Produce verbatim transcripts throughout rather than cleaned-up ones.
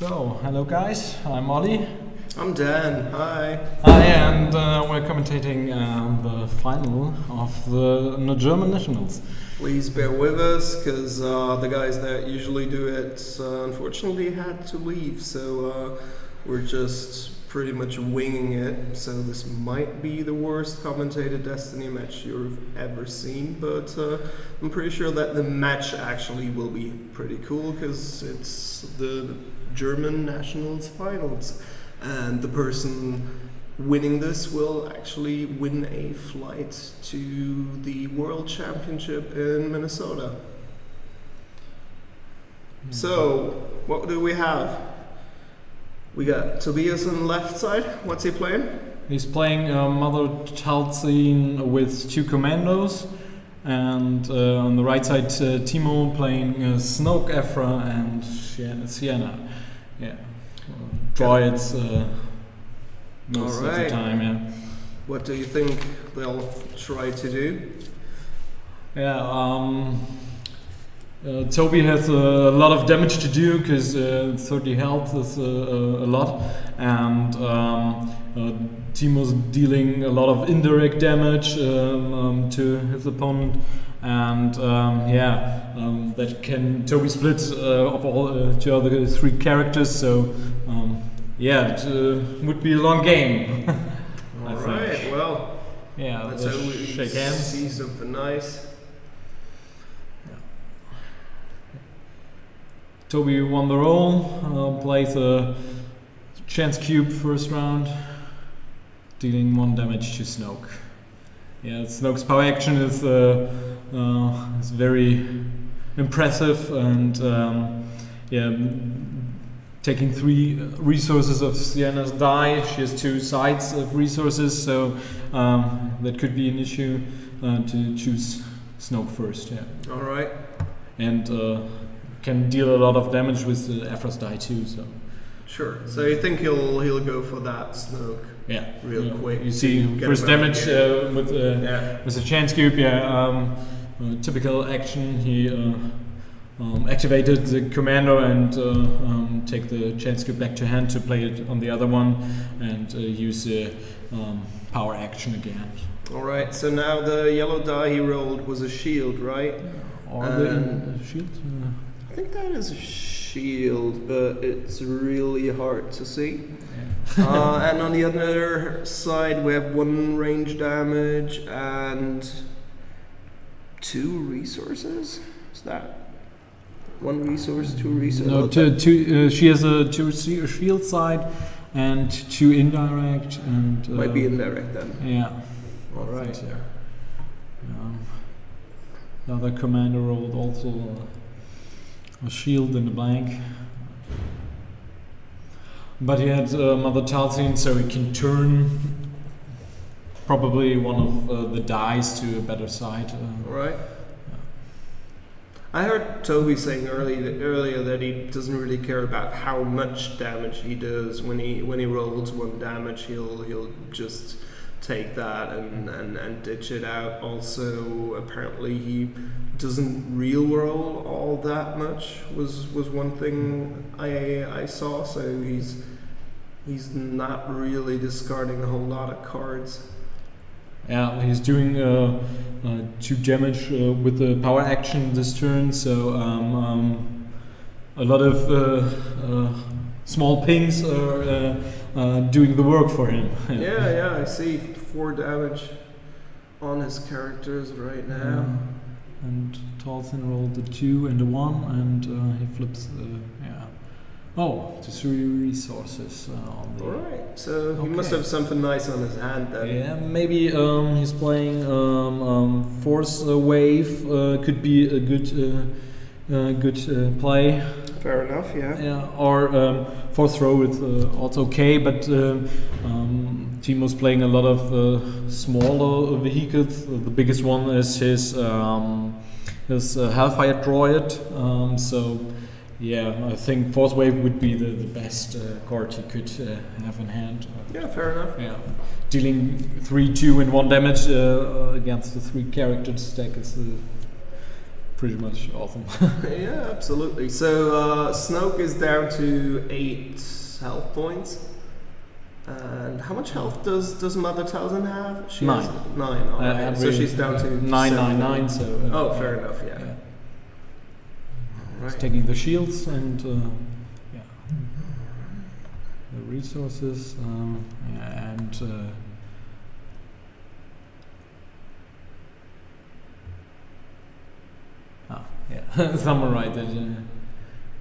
So, hello guys, I'm Oli. I'm Dan, hi. Hi, and uh, we're commentating um, the final of the, the German Nationals. Please bear with us, because uh, the guys that usually do it uh, unfortunately had to leave, so uh, we're just pretty much winging it. So this might be the worst commentated Destiny match you've ever seen, but uh, I'm pretty sure that the match actually will be pretty cool, because it's the German Nationals finals. And the person winning this will actually win a flight to the World Championship in Minnesota. Mm. So, what do we have? We got Tobias on the left side. What's he playing? He's playing uh, Mother Talzin with two commandos. And uh, on the right side, uh, Timo playing uh, Snoke, Aphra, and Sienna. Yeah. Droids uh, most All right. of the time, yeah. What do you think they'll try to do? Yeah, um, uh, Toby has a lot of damage to do, because uh, thirty health is uh, a lot, and um, uh, Timo's dealing a lot of indirect damage um, um, to his opponent. And um, yeah, um, that can Toby split uh, of all uh, two other three characters. So um, yeah, it uh, would be a long game. all right. Think. Well. Yeah. Let's hope we shake hands. See something nice. Yeah. Toby won the roll. Uh, plays a chance cube first round, dealing one damage to Snoke. Yeah, Snoke's power action is. Uh, Uh, it's very impressive, and um, yeah, taking three resources of Sienna's die, she has two sides of resources, so um, that could be an issue uh, to choose Snoke first. Yeah. All right. And uh, can deal a lot of damage with uh, Aphra's die too. So. Sure. So you think he'll he'll go for that Snoke? Yeah. Real yeah. quick. You see first damage uh, with uh, yeah. with a chance cube. Yeah. Um, Uh, typical action, he uh, um, activated the commando and uh, um, take the chance cube back to hand to play it on the other one and uh, use the um, power action again. Alright, so now the yellow die he rolled was a shield, right? Yeah. Or um, the shield? Uh, I think that is a shield, but it's really hard to see. Yeah. uh, and on the other side we have one range damage and two resources? Is that one resource, two resources? No, two, two, uh, she has a two shield side and two indirect. And uh, might be indirect then. Yeah. All right. Yeah. Um, another commander rolled also a, a shield in the blank. But he had uh, Mother Talzin, so he can turn probably one of uh, the dies to a better side. Uh, right. Yeah. I heard Toby saying early that, earlier that he doesn't really care about how much damage he does. When he when he rolls one damage, he'll he'll just take that and and, and ditch it out. Also, apparently he doesn't real roll all that much. Was was one thing I I saw. So he's he's not really discarding a whole lot of cards. Yeah, he's doing uh, uh, two damage uh, with the power action this turn, so um, um, a lot of uh, uh, small pings are uh, uh, doing the work for him. Yeah, yeah, I see four damage on his characters right now. Um, and Talzin rolled the two and the one, and uh, he flips. Uh, yeah. Oh, the three resources uh, on the... Alright, so okay. He must have something nice on his hand then. Yeah, maybe um, he's playing um, um, Force Wave, uh, could be a good uh, uh, good uh, play. Fair enough, yeah. Yeah, or um, Force Throw is uh, also okay, but uh, um, Timo's playing a lot of uh, smaller vehicles. The biggest one is his, um, his uh, Hellfire Droid, um, so... Yeah, I think Force Wave would be the, the best uh, card he could uh, have in hand. Yeah, fair enough. Yeah, dealing three, two, and one damage uh, against the three character stack is uh, pretty much awesome. Yeah, absolutely. So uh, Snoke is down to eight health points. And how much health does does Mother Talzin have? She nine. Has nine. All right. uh, so really, she's down uh, to nine, seven. nine, nine. So uh, oh, fair uh, enough. Yeah. yeah. Right. It's taking the shields and uh, yeah, the resources um, and. Uh, Ah, yeah, someone write that in,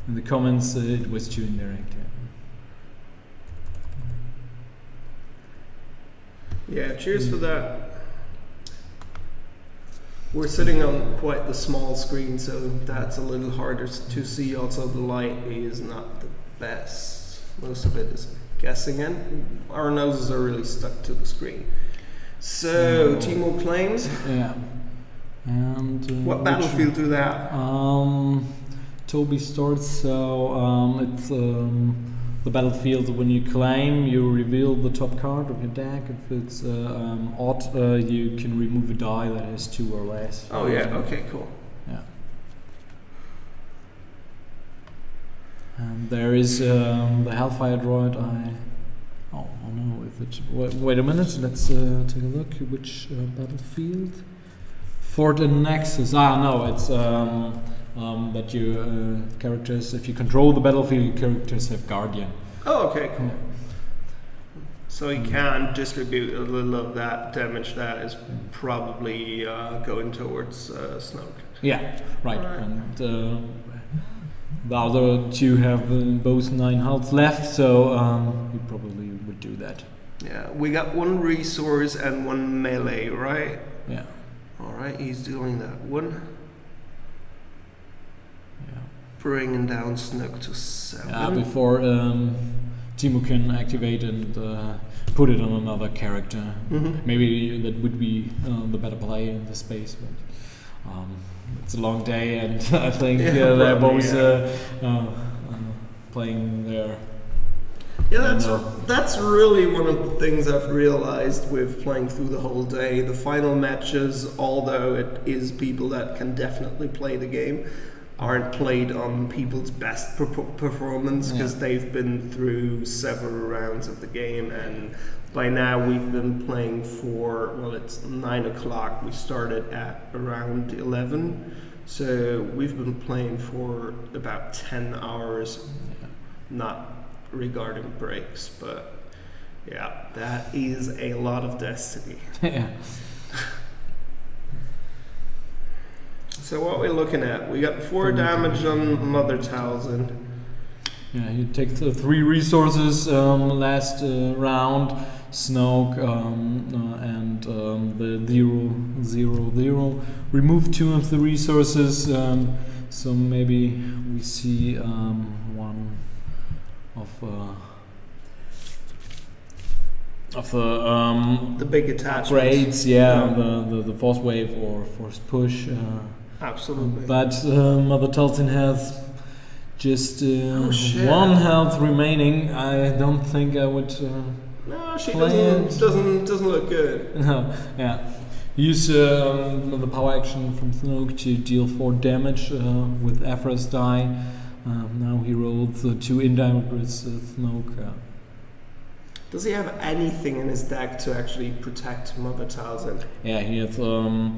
in the comments, uh, it was too indirect. Yeah, yeah, cheers mm. for that. We're sitting on quite the small screen, so that's a little harder to see. Also, the light is not the best. Most of it is guessing, and our noses are really stuck to the screen. So, um, Timo claims. Yeah. And, uh, what battlefield do that? Um, Toby starts, so um, it's um, the battlefield when you claim, you reveal the top card of your deck. If it's uh, um, odd, uh, you can remove a die that has two or less. Oh yeah, so, okay, cool. Yeah. And there is um, the Hellfire Droid. I oh, I don't know if it. Wait, wait a minute, let's uh, take a look at which uh, battlefield. For the Nexus, ah no, it's um, um, that you uh, characters, if you control the battlefield, your characters have Guardian. Oh, okay, cool. Yeah. So you can distribute a little of that damage that is probably uh, going towards uh, Snoke. Yeah, right. right. And uh, the other two have uh, both nine health left, so um, you probably would do that. Yeah, we got one resource and one melee, right? Yeah. Alright, he's doing that one. Yeah. Bringing down Snoke to seven. Yeah, before um, Timo can activate and uh, put it on another character. Mm-hmm. Maybe that would be uh, the better play in this space, but um, it's a long day and I think yeah, uh, they're probably, both yeah. uh, uh, playing their... Yeah, that's, that's really one of the things I've realized with playing through the whole day. The final matches, although it is people that can definitely play the game, aren't played on people's best per performance because yeah. they've been through several rounds of the game. And by now we've been playing for, well, it's nine o'clock. We started at around eleven. So we've been playing for about ten hours, yeah. not... regarding breaks, but yeah, that is a lot of Destiny. Yeah. So what we're looking at, we got four damage on Mother Talzin. Yeah, you take the three resources um, last uh, round, Snoke um, uh, and um, the zero, zero, zero. Remove two of the resources, um, so maybe we see um, one. Of, uh, of the um, the big attachments, upgrades, yeah, yeah. The, the the Force Wave or Force Push. Uh, Absolutely. But uh, Mother Talzin has just uh, oh, one health remaining. I don't think I would. Uh, no, she doesn't, it. doesn't doesn't look good. No, yeah. Use uh, the power action from Snoke to deal four damage uh, with Aphra's die. Um, now he rolled uh, two indirect with Snoke. Uh, Does he have anything in his deck to actually protect Mother Talzin? Yeah, he has um,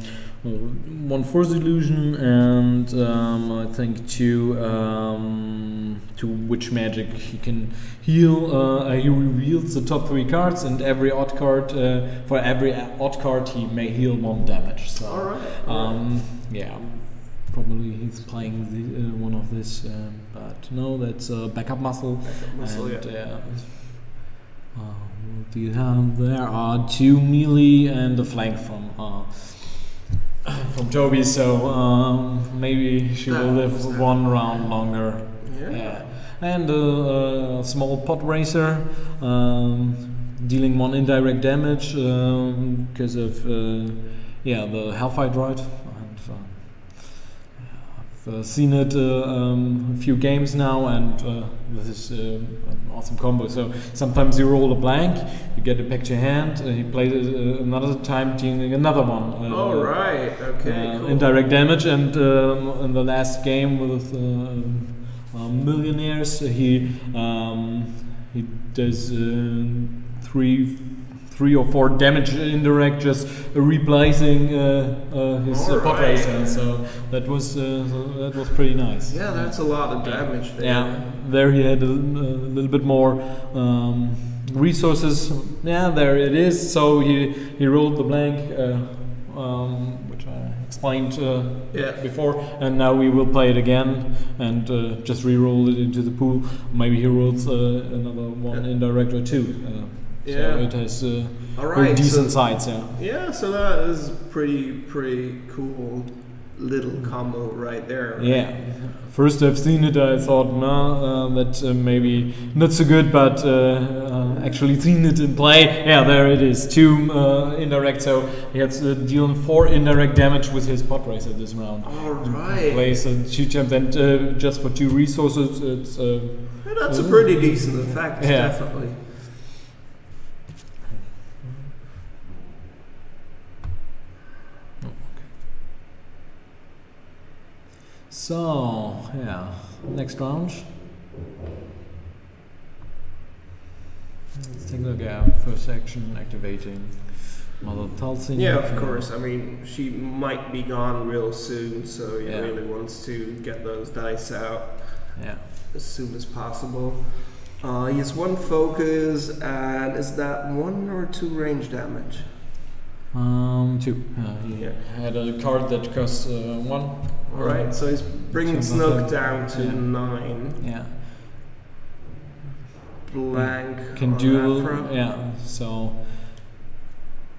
one Force Illusion and um, I think two um, two Witch Magic. He can heal. Uh, he reveals the top three cards, and every odd card uh, for every odd card he may heal one damage. So, all right. Um, yeah. Probably he's playing the, uh, one of this, um, but no, that's a uh, backup muscle. Backup muscle, and, yeah. Uh, uh, the, uh, there are two melee and a flank from uh, from Toby, so um, maybe she will live one round longer. Yeah. yeah. And uh, a small pod racer, um, dealing one indirect damage because um, of uh, yeah the Hellfire Droid. And, uh, I've uh, seen it uh, um, a few games now, and uh, this is uh, an awesome combo. So sometimes you roll a blank, you get a picture hand, uh, you play it uh, another time, dealing another one. Uh, All right, okay, uh, cool. Indirect damage, and um, in the last game with uh, uh, Millionaires, he um, he does uh, three. Three or four damage indirect, just replacing uh, uh, his uh, pop right. racer. So that was uh, that was pretty nice. Yeah, that's a lot of damage. There. Yeah, there he had a, a little bit more um, resources. Yeah, there it is. So he he rolled the blank, uh, um, which I explained uh, yeah. before, and now we will play it again and uh, just re-roll it into the pool. Maybe he rolls uh, another one yeah. indirect or two. Uh, Yeah, so it has uh, All right, decent so, sides. Yeah, yeah. So that is pretty, pretty cool little combo right there. Right? Yeah. First, I've seen it. I thought, nah, uh, that uh, maybe not so good. But uh, uh, actually, seen it in play. Yeah, there it is. Two uh, indirect. So he has to deal four indirect damage with his pot racer this round. All right. Plays a two champ, and uh, just for two resources, it's. Uh, yeah, that's uh, a pretty decent effect, yeah. definitely. So, yeah, next round. Let's take a look at first action, activating Mother Talzin. Yeah, of course. I mean, she might be gone real soon, so he yeah. really wants to get those dice out yeah. as soon as possible. Uh, he has one focus, and is that one or two range damage? Um, two. Uh, he yeah. had a card that costs uh, one. All right, um, so he's bringing Snoke down to yeah. nine. Yeah. Blank. Can do. Aphra. Yeah. So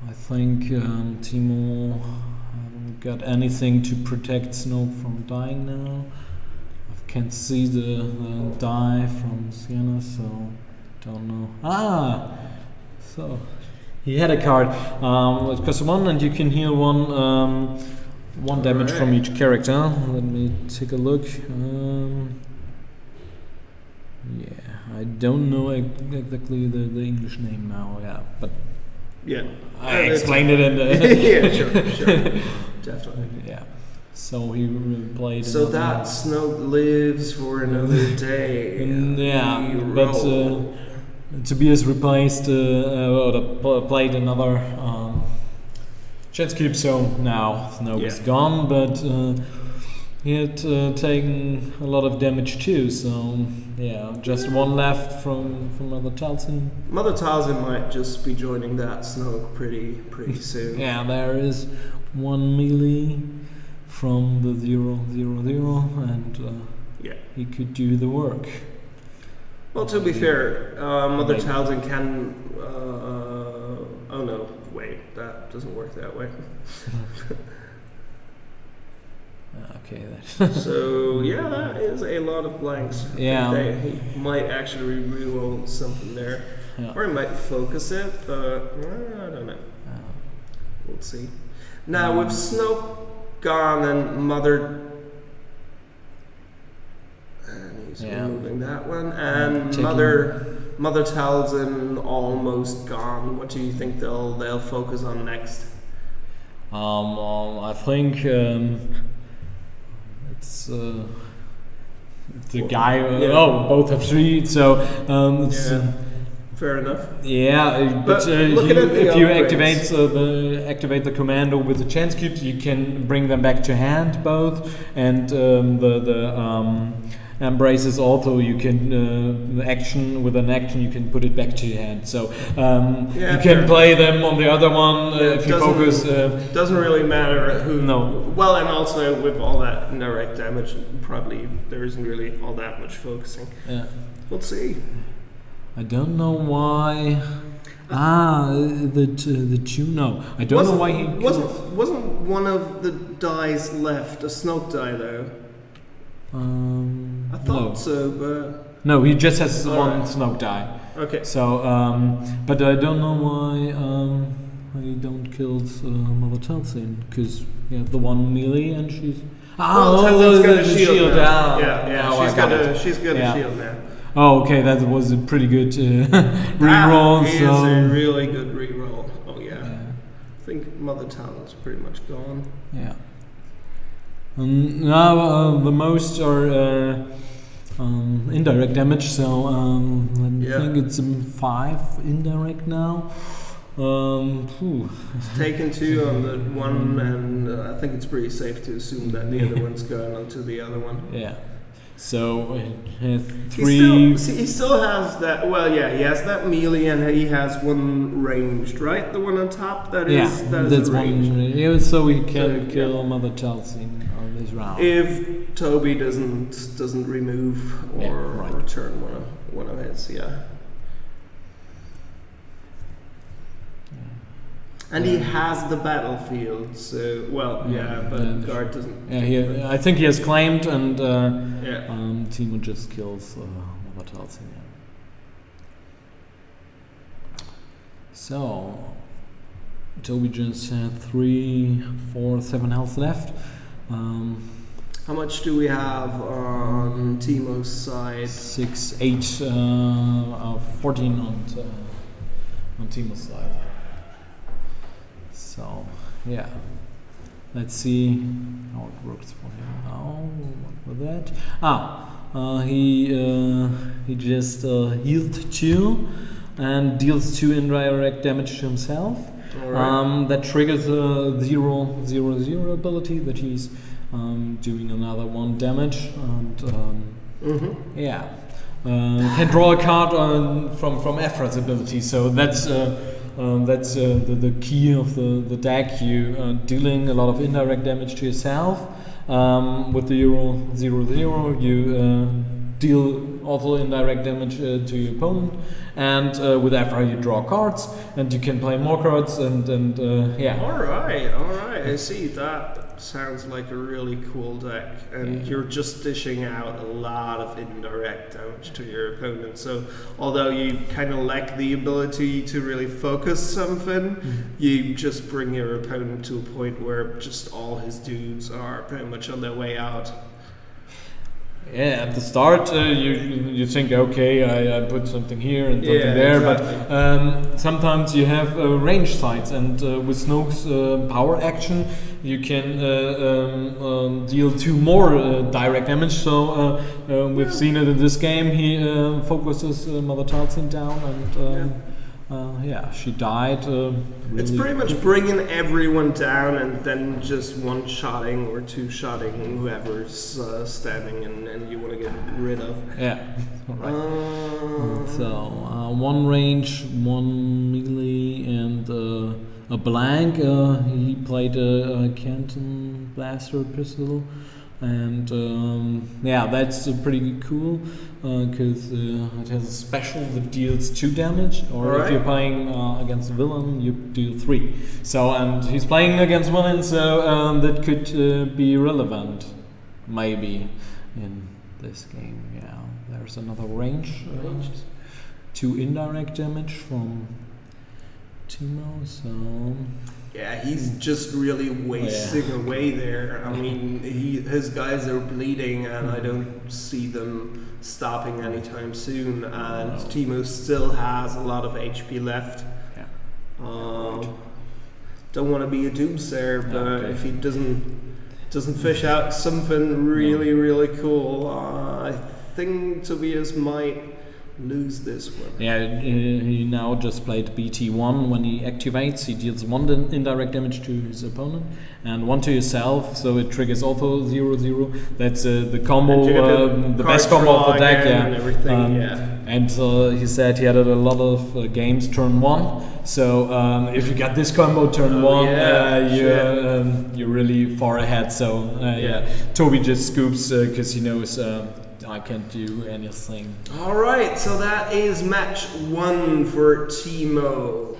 I think um, Timo um, got anything to protect Snoke from dying now. I can't see the, the die from Sienna, so don't know. Ah, so. He had a card. Um, it costs one, and you can heal one, um, one damage right. from each character. Let me take a look. Um, yeah, I don't know exactly the, the English name now. Yeah, but yeah, I explained it in the yeah, sure, sure, definitely. Yeah. So he played. So that Snoke lives for another day. Yeah, yeah but. Uh, Tobias replaced uh, uh, played another um, chance cube, so now Snoke yeah. is gone, but uh, he had uh, taken a lot of damage too, so yeah, just yeah. one left from, from Mother Talzin. Mother Talzin might just be joining that Snoke pretty pretty soon. Yeah, there is one melee from the zero zero zero, and uh, yeah. he could do the work. Well, to be fair, uh, Mother Talzin can. Uh, oh no, wait, that doesn't work that way. Okay, that. So yeah, that is a lot of blanks. Yeah, they, he might actually re-roll something there, yeah. or he might focus it. But uh, I don't know. Uh, we'll see. Now um, with Snoke gone and Mother. So yeah. Moving that one, and Taking Mother Mother Talzin almost gone. What do you think they'll they'll focus on next? Um, um I think um, it's uh, the guy. Uh, yeah. Oh, both have three, so um, it's, yeah. uh, fair enough. Yeah, but, but uh, you, if you activate uh, the activate the commando with the chance cubes, you can bring them back to hand both, and um, the the. Um, Embraces also, you can uh, action with an action, you can put it back to your hand. So um, yeah, you can play them on the other one uh, yeah, if you focus. Uh, doesn't really matter who. No. Well, and also with all that indirect damage, probably there isn't really all that much focusing. Yeah. We'll see. I don't know why. Ah, the uh, the tune. No, I don't wasn't, know why he wasn't wasn't one of the dies left a Snoke die though. Um, I thought no. so, but... No, he just has All one right. Snoke die. Okay. So, um, but I don't know why um, I don't kill uh, Mother Talzin, because you have the one melee and she's Oh, well, Tenzin's got a shield, shield now. Yeah, yeah, oh, she's, got got a, she's got yeah. a shield now. Oh, okay, that was a pretty good uh, reroll. That so. is a really good reroll. Oh yeah. yeah, I think Mother Talzin's pretty much gone. Yeah. Um, now uh, the most are uh, um, indirect damage, so um, I yeah. think it's um, five indirect now. Um, it's taken two on the one, and uh, I think it's pretty safe to assume that the other one's going on to the other one. Yeah. So uh, three. He still, see, he still has that. Well, yeah, he has that melee, and he has one ranged, right? The one on top. That yeah, is that that's is ranged. One, yeah, so he can so, kill yeah. Mother Talzin on this round. If Toby doesn't doesn't remove or, yeah, right. or return one of one of his, yeah. And he has the battlefield, so, well, yeah, yeah but yeah, Guard doesn't... Yeah, he, I think he has claimed, and uh, yeah. um, Timo just kills uh, Mother Talzin. Yeah. So, Toby just had three, four, seven health left. Um, How much do we have on Timo's side? Six, eight, uh, uh, fourteen on, uh, on Timo's side. So, yeah, let's see how it works for him now. What was that? Ah, uh, he uh, he just uh, healed two and deals two indirect damage to himself. All right. Um, that triggers the zero zero zero ability that he's um, doing another one damage and um, mm-hmm. yeah, uh, can draw a card on, from from Aphra's ability. So that's. Uh, Um, that's uh, the, the key of the, the deck. You are dealing a lot of indirect damage to yourself. Um, with the Euro zero zero, you uh, deal also indirect damage uh, to your opponent. And uh, with Aphra, you draw cards and you can play more cards. And, and uh, yeah. Alright, alright. I see. That sounds like a really cool deck. And yeah. you're just dishing out a lot of indirect damage to your opponent. So, although you kind of lack the ability to really focus something, mm-hmm. you just bring your opponent to a point where just all his dudes are pretty much on their way out. Yeah, at the start uh, you you think, okay, I, I put something here and something yeah, there, exactly. but um, sometimes you have uh, range sights, and uh, with Snoke's uh, power action, you can uh, um, um, deal two more uh, direct damage. So uh, uh, we've yeah. seen it in this game. He uh, focuses uh, Mother Talzin down, and um, yeah. Uh, yeah, she died. Uh, really it's pretty much bringing everyone down and then just one-shotting or two-shotting whoever's uh, standing and, and you want to get rid of. Yeah, alright. Uh, so, uh, one range, one melee, and uh, a blank. Uh, he played a, a Canton Blaster Pistol. And um, yeah, that's uh, pretty cool because uh, uh, it has a special that deals two damage, or right. if you're playing uh, against a villain, you deal three. So, and he's playing against villain, so um, that could uh, be relevant, maybe, in this game. Yeah, there's another range, range. two indirect damage from Timo, so. Yeah, he's just really wasting yeah. away there. I mean, he, his guys are bleeding, and I don't see them stopping anytime soon. And no. Timo still has a lot of H P left. Yeah. Um, don't want to be a doomsayer, but okay. if he doesn't doesn't fish out something really no. really cool, uh, I think Tobias might lose this one. Yeah, he now just played B T one. When he activates, he deals one indirect damage to his opponent and one to yourself, so it triggers also zero zero. That's uh, the combo, um, the best combo of the deck. Yeah, and everything. Um, yeah. And uh, he said he had a lot of uh, games turn one, so um, if you got this combo turn oh, one, yeah, uh, you're, um, you're really far ahead. So uh, yeah. yeah, Toby just scoops because uh, he knows. Uh, I can't do anything. All right, so that is match one for Timo.